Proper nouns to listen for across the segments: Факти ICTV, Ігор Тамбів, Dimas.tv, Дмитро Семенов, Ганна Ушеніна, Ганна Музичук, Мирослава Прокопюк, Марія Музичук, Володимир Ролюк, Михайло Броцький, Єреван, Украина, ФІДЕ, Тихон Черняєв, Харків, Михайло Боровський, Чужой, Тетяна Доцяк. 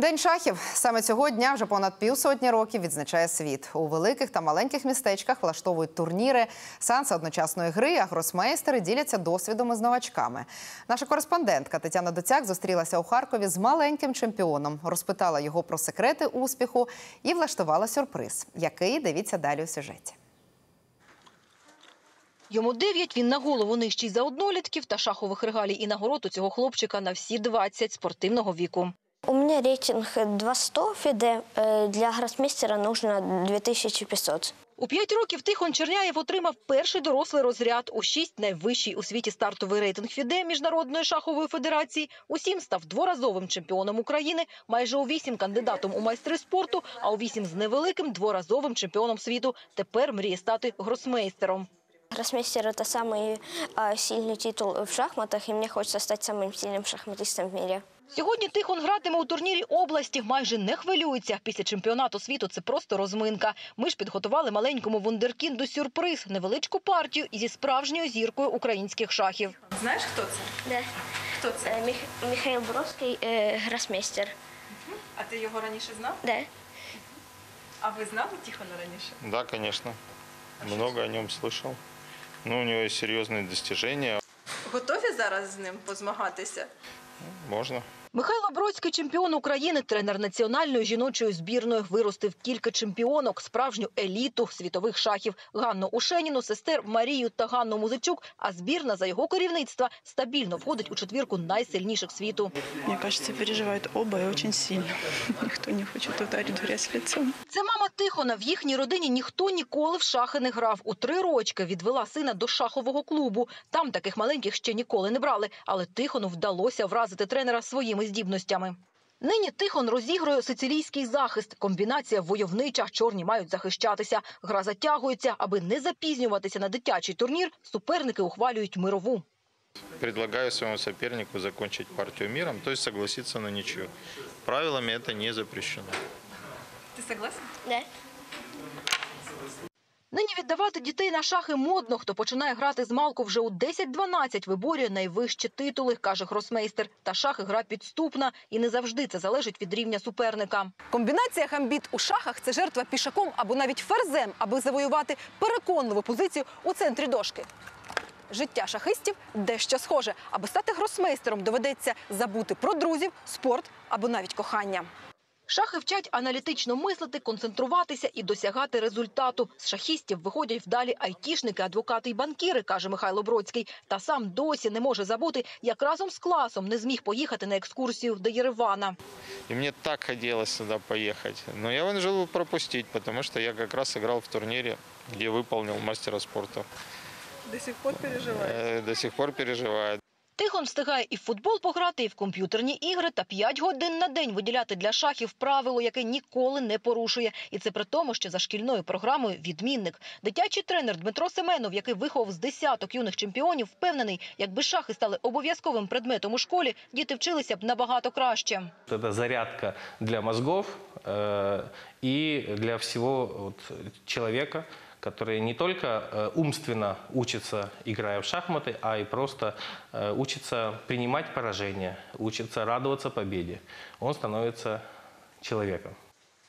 День шахів. Саме цього дня вже понад півсотні років відзначає світ. У великих та маленьких містечках влаштовують турніри, сеанси одночасної гри, а гросмейстери діляться досвідом із новачками. Наша кореспондентка Тетяна Доцяк зустрілася у Харкові з маленьким чемпіоном, розпитала його про секрети успіху і влаштувала сюрприз, який дивіться далі у сюжеті. Йому 9, він на голову нижчий за однолітків, та шахових регалій і нагород у цього хлопчика на всі 20 спортивного віку. У мене рейтинг 200 іде, для гросмейстера потрібно 2500. У 5 років Тихон Черняєв отримав перший дорослий розряд. У 6 – найвищий у світі стартовий рейтинг ФІДЕ Міжнародної шахової федерації. У 7 став дворазовим чемпіоном України, майже у 8 – кандидатом у майстри спорту, а у 8 – з невеликим дворазовим чемпіоном світу. Тепер мріє стати гросмейстером. Гроссмейстер – это самый сильный титул в шахматах, и мне хочется стать самым сильным шахматистом в мире. Сьогодні Тихон гратиме у турнірі області. Майже не хвилюється. Після чемпіонату світу це просто розминка. Ми ж підготували маленькому вундеркінду сюрприз – невеличку партію зі справжньою зіркою українських шахів. Знаєш, хто це? Да. Хто це? Михайло Боровський, гроссмейстер. А ти його раніше знав? Да. А ви знали Тихона раніше? Да, звісно. Много о ньому слышав. Ну, у нього є серйозні досягнення. Готові зараз з ним позмагатися? Можна. Михайло Броцький – чемпіон України, тренер національної жіночої збірної. Виростив кілька чемпіонок, справжню еліту світових шахів. Ганну Ушеніну, сестер Марію та Ганну Музичук. А збірна за його керівництва стабільно входить у четвірку найсильніших світу. Мені кажеться, переживають оба і дуже сильно. Ніхто не хоче вдарити грязь лицем. Це мама Тихона. В їхній родині ніхто ніколи в шахи не грав. У 3 рочки відвела сина до шахового клубу. Там таких маленьких ще ніколи не брали. Але Тихону вдалося вразити тренера своїми здібностями. Нині Тихон розігрує сицилійський захист. Комбінація войовнича, чорні мають захищатися. Гра затягується. Аби не запізнюватися на дитячий турнір, суперники ухвалюють мирову. Предлагаю своєму супернику закінчити партію миром, тобто согласитися на нічию. Правилами це не запрещено. Ти согласен? Да. Нині віддавати дітей на шахи модно. Хто починає грати з малку вже у 10-12, виборює найвищі титули, каже гросмейстер. Та шахи – гра підступна, і не завжди це залежить від рівня суперника. Комбінація гамбіт у шахах – це жертва пішаком або навіть ферзем, аби завоювати переконливу позицію у центрі дошки. Життя шахистів дещо схоже. Аби стати гросмейстером, доведеться забути про друзів, спорт або навіть кохання. Шахи вчать аналітично мислити, концентруватися і досягати результату. З шахістів виходять вдалі айтішники, адвокати і банкіри, каже Михайло Броцький. Та сам досі не може забути, як разом з класом не зміг поїхати на екскурсію до Єревана. І мені так хотілося сюди поїхати, але я вирішив пропустити, тому що я якраз грав в турнірі, де виконав майстера спорту. До сих пор переживає? До сих пор переживає. Тихон встигає і в футбол пограти, і в комп'ютерні ігри, та 5 годин на день виділяти для шахів – правило, яке ніколи не порушує. І це при тому, що за шкільною програмою відмінник. Дитячий тренер Дмитро Семенов, який виховав з 10 юних чемпіонів, впевнений, якби шахи стали обов'язковим предметом у школі, діти вчилися б набагато краще. Це зарядка для мозгів і для всього людини, которые не только умственно учатся, играя в шахматы, а и просто учатся принимать поражения, учатся радоваться победе. Он становится человеком.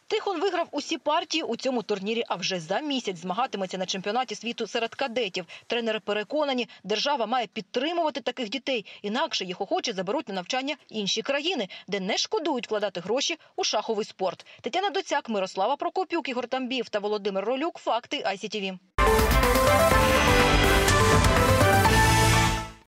Тихон виграв усі партії у цьому турнірі, а вже за місяць змагатиметься на чемпіонаті світу серед кадетів. Тренери переконані, держава має підтримувати таких дітей, інакше їх охоче заберуть на навчання інші країни, де не шкодують вкладати гроші у шаховий спорт. Тетяна Доцяк, Мирослава Прокопюк, Ігор Тамбів та Володимир Ролюк. Факти ICTV.